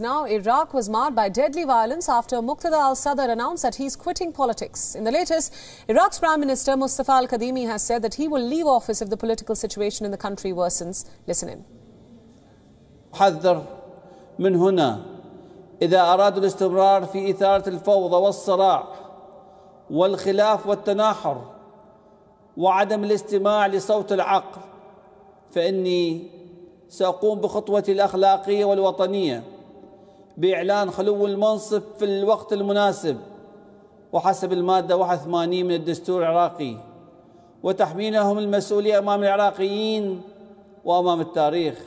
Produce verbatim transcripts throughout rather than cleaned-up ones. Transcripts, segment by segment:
Now, Iraq was marred by deadly violence after Muqtada al-Sadr announced that he's quitting politics. In the latest, Iraq's Prime Minister Mustafa al-Kadhimi has said that he will leave office if the political situation in the country worsens. Listen in. حذر من هنا إذا أرادوا الاستمرار في إثارة الفوضى والصراع والخلاف والتناحر وعدم الاستماع لصوت العقل فإني سأقوم بخطوتي الأخلاقية والوطنية بإعلان خلو المنصب في الوقت المناسب وحسب المادة واحد وثمانين من الدستور العراقي وتحميلهم المسؤولية أمام العراقيين وأمام التاريخ.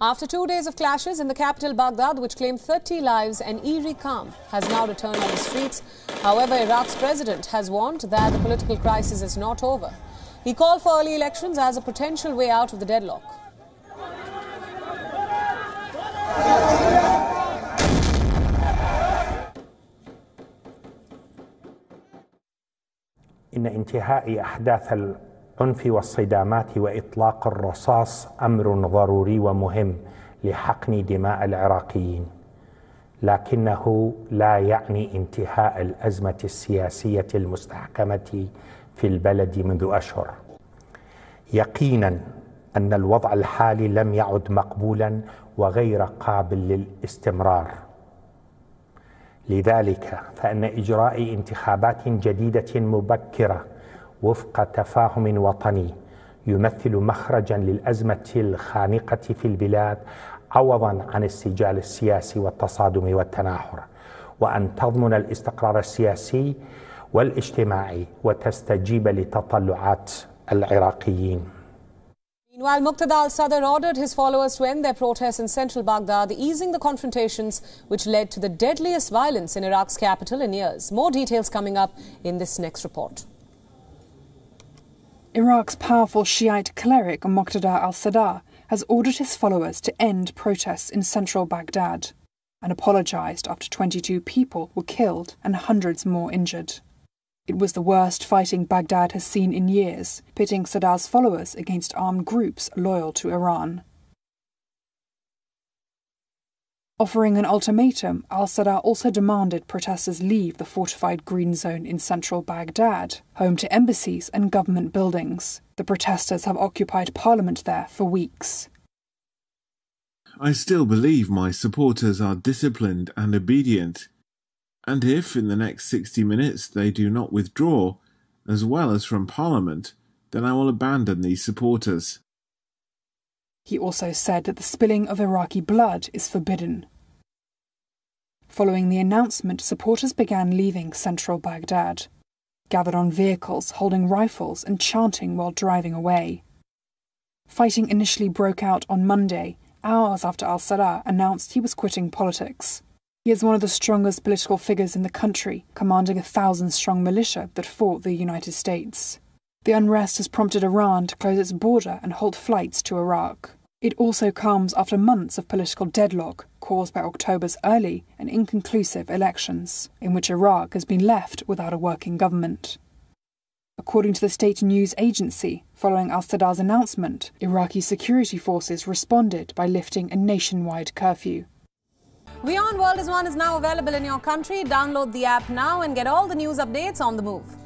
After two days of clashes in the capital Baghdad, which claimed thirty lives, an eerie calm has now returned on the streets. However, Iraq's president has warned that the political crisis is not over. He called for early elections as a potential way out of the deadlock. إن انتهاء أحداث العنف والصدامات وإطلاق الرصاص أمر ضروري ومهم لحقن دماء العراقيين، لكنه لا يعني انتهاء الأزمة السياسية المستحكمة في البلد منذ أشهر. يقينا أن الوضع الحالي لم يعد مقبولا وغير قابل للاستمرار. لذلك فإن إجراء انتخابات جديدة مبكرة وفق تفاهم وطني يمثل مخرجا للأزمة الخانقة في البلاد عوضا عن السجال السياسي والتصادم والتناحر، وأن تضمن الاستقرار السياسي والاجتماعي وتستجيب لتطلعات العراقيين. Meanwhile, Muqtada al-Sadr ordered his followers to end their protests in central Baghdad, easing the confrontations which led to the deadliest violence in Iraq's capital in years. More details coming up in this next report. Iraq's powerful Shiite cleric Muqtada al-Sadr has ordered his followers to end protests in central Baghdad and apologized after twenty-two people were killed and hundreds more injured. It was the worst fighting Baghdad has seen in years, pitting Sadr's followers against armed groups loyal to Iran. Offering an ultimatum, al-Sadr also demanded protesters leave the fortified green zone in central Baghdad, home to embassies and government buildings. The protesters have occupied parliament there for weeks. I still believe my supporters are disciplined and obedient. And if, in the next sixty minutes, they do not withdraw, as well as from Parliament, then I will abandon these supporters. He also said that the spilling of Iraqi blood is forbidden. Following the announcement, supporters began leaving central Baghdad, gathered on vehicles, holding rifles and chanting while driving away. Fighting initially broke out on Monday, hours after al-Sadr announced he was quitting politics. He is one of the strongest political figures in the country, commanding a thousand-strong militia that fought the United States. The unrest has prompted Iran to close its border and halt flights to Iraq. It also comes after months of political deadlock caused by October's early and inconclusive elections, in which Iraq has been left without a working government. According to the state news agency, following al-Sadr's announcement, Iraqi security forces responded by lifting a nationwide curfew. Beyond World is One is now available in your country. Download the app now and get all the news updates on the move.